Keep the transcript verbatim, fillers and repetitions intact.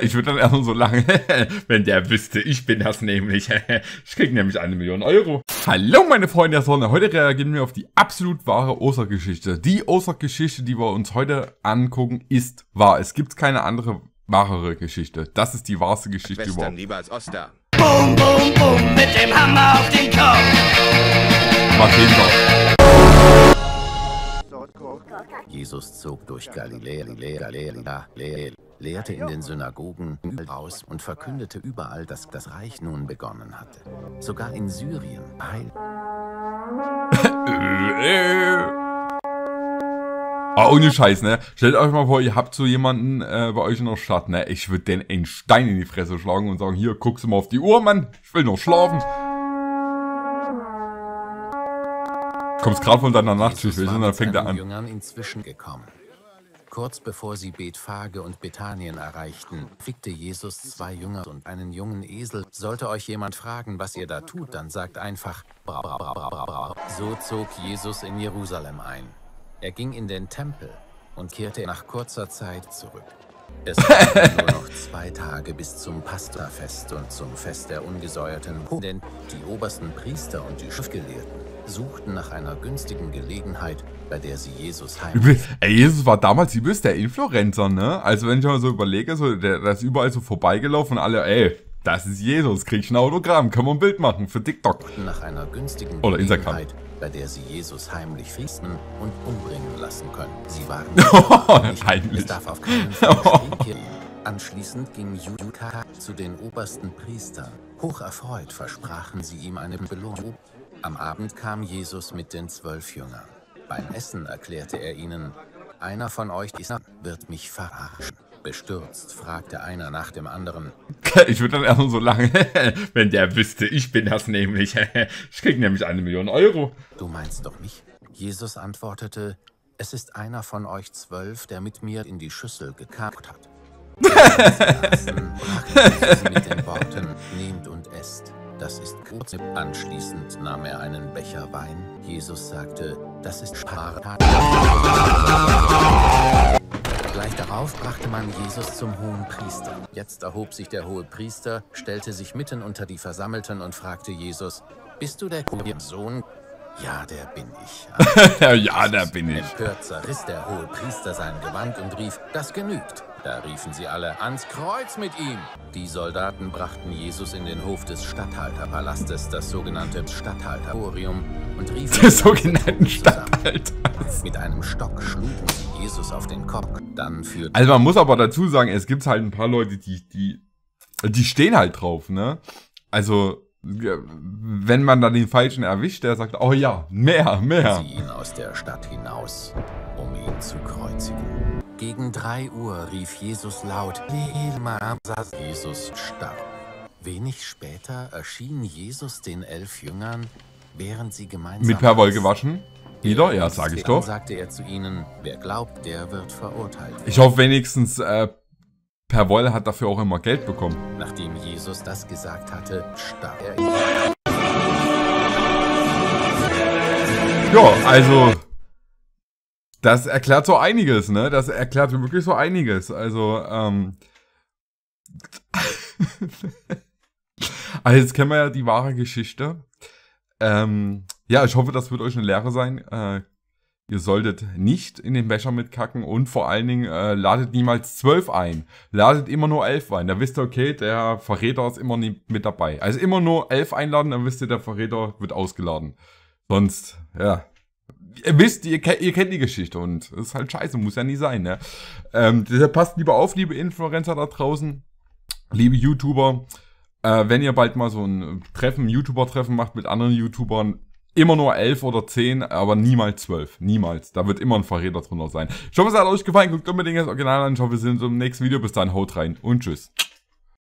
Ich würde dann erstmal so lange, wenn der wüsste, ich bin das nämlich. Ich kriege nämlich eine Million Euro. Hallo meine Freunde der Sonne, heute reagieren wir auf die absolut wahre Ostergeschichte. Die Ostergeschichte, die wir uns heute angucken, ist wahr. Es gibt keine andere wahrere Geschichte. Das ist die wahrste Geschichte Western überhaupt. Lieber als Oster. Boom, boom, boom, mit dem Hammer auf den Kopf. Mal sehen, Jesus zog durch Galiläa, lehrte in den Synagogen aus und verkündete überall, dass das Reich nun begonnen hatte. Sogar in Syrien. Heil. Ah, ohne Scheiß, ne? Stellt euch mal vor, ihr habt so jemanden äh, bei euch in der Stadt, ne? Ich würde den einen Stein in die Fresse schlagen und sagen, hier, guckst du mal auf die Uhr, Mann. Ich will noch schlafen. Kommst gerade von deiner Nachtschicht, und dann fängt er an. Jüngern inzwischen gekommen. Kurz bevor sie Bethphage und Bethanien erreichten, fickte Jesus zwei Jünger und einen jungen Esel. Sollte euch jemand fragen, was ihr da tut, dann sagt einfach, bra, bra, bra, bra, bra. So zog Jesus in Jerusalem ein. Er ging in den Tempel und kehrte nach kurzer Zeit zurück. Es waren nur noch zwei Tage bis zum Passahfest und zum Fest der ungesäuerten Brote, denn die obersten Priester und die Schriftgelehrten suchten nach einer günstigen Gelegenheit, bei der sie Jesus heimten. Ey, Jesus war damals übelst der Influencer, ne? Also wenn ich mal so überlege, so, der, der ist überall so vorbeigelaufen und alle, ey, das ist Jesus, krieg ich ein Autogramm, können wir ein Bild machen für TikTok. Nach einer günstigen Oder Instagram. Gelegenheit, bei der sie Jesus heimlich fristen und umbringen lassen können. Sie waren heimlich. Es darf auf keinen Fall stehen. Anschließend ging Judas zu den obersten Priestern. Hocherfreut versprachen sie ihm eine Belohnung. Am Abend kam Jesus mit den zwölf Jüngern. Beim Essen erklärte er ihnen, einer von euch wird mich verarschen. Bestürzt fragte einer nach dem anderen. Ich würde dann erstmal so lange, wenn der wüsste, ich bin das nämlich. Ich krieg nämlich eine Million Euro. Du meinst doch mich? Jesus antwortete, es ist einer von euch zwölf, der mit mir in die Schüssel gekackt hat. Jesus mit den Worten, nehmt und esst. Das ist kurz. Anschließend nahm er einen Becher Wein. Jesus sagte, das ist Sparta. Gleich darauf brachte man Jesus zum Hohenpriester. Jetzt erhob sich der Hohepriester, stellte sich mitten unter die Versammelten und fragte Jesus, bist du der Sohn? Ja, der bin ich. Ja, der bin ich. Empört zerriss der Hohepriester sein Gewand und rief, das genügt. Da riefen sie alle, ans Kreuz mit ihm. Die Soldaten brachten Jesus in den Hof des Statthalterpalastes, das sogenannte Statthalterorium, und riefen des sogenannten Statthalters. Mit einem Stock schlugen sie Jesus auf den Kopf. Dann führten also man muss aber dazu sagen, es gibt halt ein paar Leute, die, die, die stehen halt drauf, ne? Also, wenn man dann den Falschen erwischt, der sagt, oh ja, mehr, mehr. Sie ihn aus der Stadt hinaus, um ihn zu kreuzigen. Gegen drei Uhr rief Jesus laut, Jesus starb. Wenig später erschien Jesus den elf Jüngern, während sie gemeinsam... Mit Perwoll gewaschen? Wieder? Ja, sage ich doch. Sagte er zu ihnen, wer glaubt, der wird verurteilt. Ich hoffe wenigstens, äh, Perwoll hat dafür auch immer Geld bekommen. Nachdem Jesus das gesagt hatte, starb er. Ja, also... Das erklärt so einiges, ne? Das erklärt wirklich so einiges. Also, ähm... also jetzt kennen wir ja die wahre Geschichte. Ähm, ja, ich hoffe, das wird euch eine Lehre sein. Äh, ihr solltet nicht in den Becher mitkacken und vor allen Dingen äh, ladet niemals zwölf ein. Ladet immer nur elf ein. Da wisst ihr, okay, der Verräter ist immer nie mit dabei. Also immer nur elf einladen, dann wisst ihr, der Verräter wird ausgeladen. Sonst, ja... Ihr wisst, ihr, ihr kennt die Geschichte und das ist halt scheiße, muss ja nie sein, ne? Ähm, deshalb passt lieber auf, liebe Influencer da draußen, liebe YouTuber, äh, wenn ihr bald mal so ein Treffen, YouTuber-Treffen macht mit anderen YouTubern, immer nur elf oder zehn, aber niemals zwölf, niemals. Da wird immer ein Verräter drunter sein. Ich hoffe, es hat euch gefallen, guckt unbedingt das Original an, ich hoffe, wir sehen uns im nächsten Video, bis dann, haut rein und tschüss.